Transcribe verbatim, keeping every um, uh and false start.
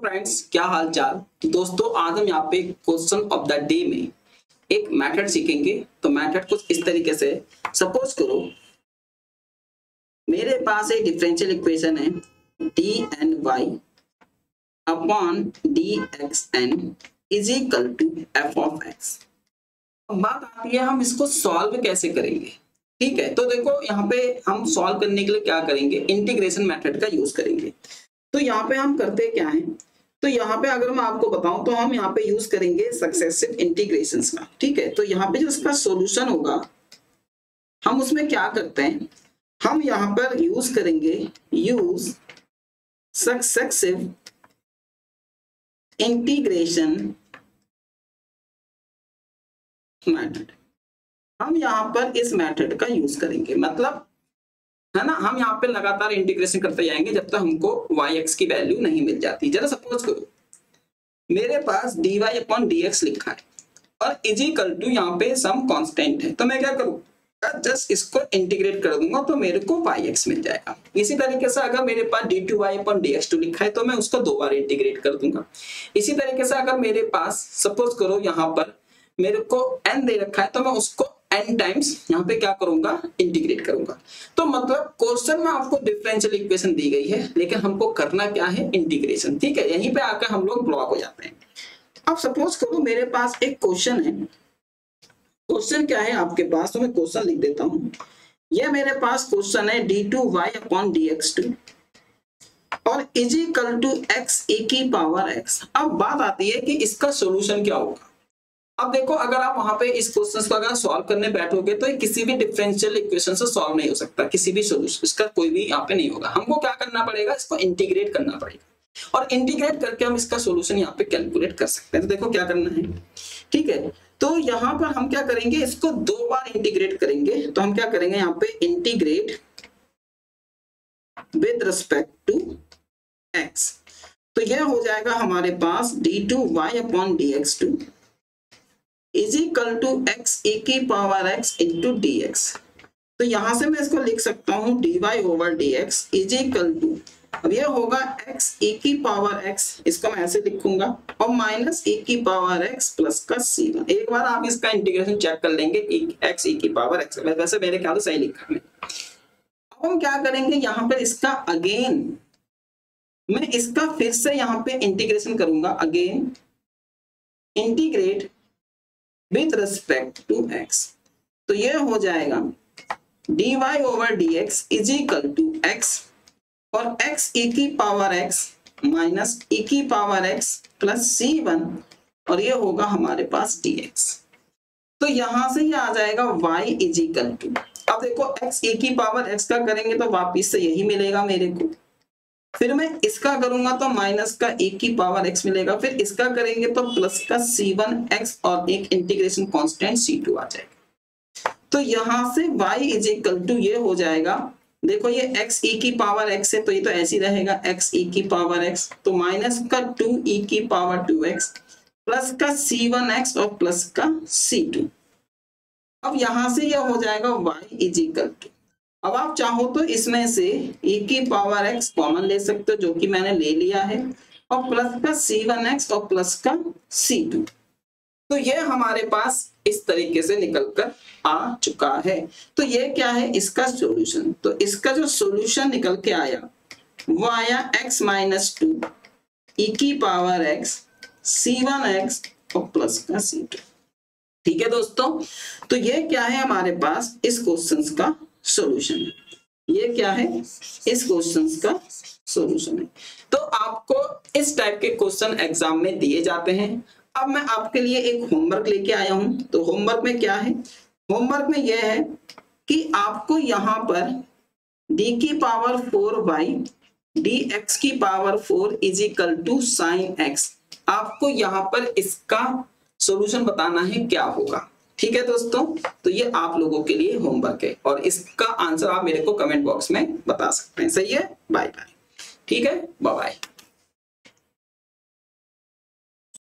Friends क्या हाल चाल। तो दोस्तों आज हम यहाँ पे क्वेश्चन ऑफ द डे में एक मेथड सीखेंगे। तो मेथड कुछ इस तरीके से, सपोज करो मेरे पास एक डिफरेंशियल इक्वेशन है D N Y upon D x N is equal to F of x. अब बात आती है हम इसको सॉल्व कैसे करेंगे, ठीक है। तो देखो यहाँ पे हम सॉल्व करने के लिए क्या करेंगे, इंटीग्रेशन मेथड का यूज करेंगे। तो यहाँ पे हम करते क्या है, तो यहाँ पे अगर मैं आपको बताऊं तो हम यहाँ पे यूज करेंगे सक्सेसिव इंटीग्रेशंस का, ठीक है। तो यहाँ पे जो इसका सॉल्यूशन होगा हम उसमें क्या करते हैं, हम यहाँ पर यूज करेंगे यूज सक्सेसिव इंटीग्रेशन मेथड। हम यहाँ पर इस मेथड का यूज करेंगे, मतलब है ना, हम यहाँ पे लगातार इंटीग्रेशन करते जाएंगे जब तक हमको वाई एक्स की वैल्यू नहीं मिल जाती। जरा सपोज करो मेरे पास d y upon D x लिखा है और इज इक्वल टू यहाँ पे सम कांस्टेंट है, तो मैं क्या करूँगा, जस्ट इसको इंटीग्रेट कर दूंगा तो मेरे को वाई एक्स मिल जाएगा। इसी तरीके से अगर मेरे पास d two y upon D x two लिखा है तो मैं उसको दो बार इंटीग्रेट कर दूंगा। इसी तरीके से अगर मेरे पास सपोज करो यहाँ पर मेरे को एन दे रखा है तो मैं उसको n टाइम्स यहाँ पे क्या करूंगा, इंटीग्रेट करूंगा। तो मतलब क्वेश्चन में आपको डिफरेंशियल इक्वेशन दी गई है लेकिन हमको करना क्या है, इंटीग्रेशन, ठीक है। यहीं पे आकर हम लोग ब्लॉक हो जाते हैं। अब सपोज करो मेरे पास एक क्वेश्चन है, क्वेश्चन क्या है आपके पास, तो मैं क्वेश्चन लिख देता हूँ। यह मेरे पास क्वेश्चन है d two y upon D x two और इज इक्वल टू एक्स ए की पावर एक्स। अब बात आती है कि इसका सोल्यूशन क्या होगा। अब देखो अगर आप वहां पे इस क्वेश्चन को अगर सॉल्व करने बैठोगे तो किसी भी डिफरेंशियल इक्वेशन से सॉल्व नहीं हो सकता, किसी भी सॉल्यूशन इसका कोई भी यहाँ पे नहीं होगा। हमको क्या करना पड़ेगा, इसको इंटीग्रेट करना पड़ेगा और इंटीग्रेट करके हम इसका सॉल्यूशन यहाँ पे कैलकुलेट कर सकते हैं। तो देखो क्या करना है, ठीक है। तो यहाँ पर हम क्या करेंगे, इसको दो बार इंटीग्रेट करेंगे। तो हम क्या करेंगे यहाँ पे integrate with respect to x, तो यह हो जाएगा हमारे पास d two y upon D x two is equal to x ए की power x into D x. तो यहां से मैं इसको लिख सकता हूँ D Y over D x is equal to, अब ये होगा एक्स ए की पावर एक्स, इसको मैं ऐसे लिखूंगा, और माइनस ए की पावर एक्स प्लस का सी। एक बार आप इसका इंटीग्रेशन चेक कर लेंगे एक्स ए की पावर एक्स, वैसे मेरे ख्याल से सही लिखा है। अब हम क्या करेंगे यहाँ पर इसका अगेन मैं इसका फिर से यहाँ पे इंटीग्रेशन करूंगा, again integrate with respect to x. तो ये हो जाएगा d Y over D x is equal to x और एक्स ए की पावर एक्स माइनस ए की power x plus c one और ये होगा हमारे पास डी एक्स। तो यहां से ये आ जाएगा वाई इज इक्वल टू, अब देखो एक्स ए की पावर एक्स का करेंगे तो वापिस से यही मिलेगा मेरे को, फिर मैं इसका करूंगा तो माइनस का एक की पावर एक्स मिलेगा, फिर इसका करेंगे तो प्लस का सी वन एक्स और एक इंटीग्रेशन कांस्टेंट सी टू आ जाएगा। तो यहाँ से y इज इक्वल टू ये हो जाएगा, देखो ये x e की पावर x है तो ये तो ऐसे ही रहेगा x e की पावर x, तो माइनस का टू e की पावर टू एक्स प्लस का सी वन एक्स और प्लस का सी टू। अब यहाँ से यह हो जाएगा y इज इक्वल टू, अब आप चाहो तो इसमें से ए की पावर एक्स कॉमन ले सकते हो जो कि मैंने ले लिया है, और प्लस का सी वन एक्स और प्लस का सी टू। तो ये हमारे पास इस तरीके से निकल कर आ चुका है। तो ये क्या है इसका सॉल्यूशन, तो इसका जो सॉल्यूशन निकल के आया वो आया एक्स माइनस टू ए की power x c one x और प्लस का सी टू, ठीक है दोस्तों। तो ये क्या है हमारे पास इस क्वेश्चन का सॉल्यूशन, ये क्या है इस क्वेश्चन का सॉल्यूशन है। तो आपको इस टाइप के क्वेश्चन एग्जाम में दिए जाते हैं। अब मैं आपके लिए एक होमवर्क लेके आया हूं, तो होमवर्क में क्या है, होमवर्क में यह है कि आपको यहाँ पर d की power four by d x की power four is equal to sine x, आपको यहाँ पर इसका सॉल्यूशन बताना है क्या होगा, ठीक है दोस्तों। तो ये आप लोगों के लिए होमवर्क है और इसका आंसर आप मेरे को कमेंट बॉक्स में बता सकते हैं। सही है, बाय बाय, ठीक है, बाय बाय।